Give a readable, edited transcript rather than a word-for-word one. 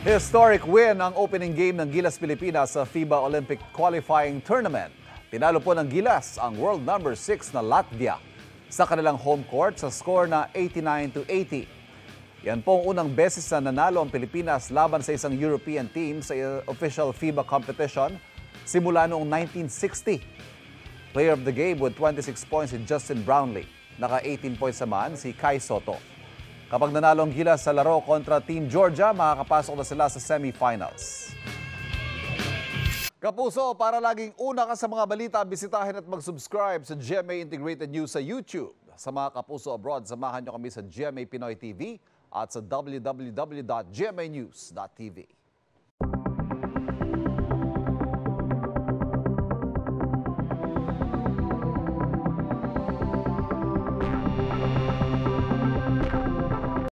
Historic win ang opening game ng Gilas Pilipinas sa FIBA Olympic Qualifying Tournament. Pinalo po ng Gilas ang world number 6 na Latvia sa kanilang home court sa score na 89-80. Yan pong unang beses na nanalo ang Pilipinas laban sa isang European team sa official FIBA competition simula noong 1960. Player of the game with 26 points si Justin Brownlee. Naka-18 points naman si Kai Soto. Kapag nanalo ang Gilas sa laro kontra Team Georgia, makakapasok na sila sa semifinals. Kapuso, para laging una ka sa mga balita, bisitahin at mag-subscribe sa GMA Integrated News sa YouTube. Sa mga kapuso abroad, samahan nyo kami sa GMA Pinoy TV at sa www.gmanews.tv.